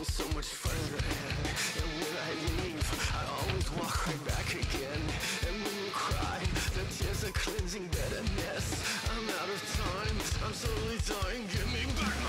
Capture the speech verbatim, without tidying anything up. been so much further in. And when I leave, I always walk right back again. And when you cry, the tears are cleansing bitterness. I'm out of time, I'm slowly dying, give me back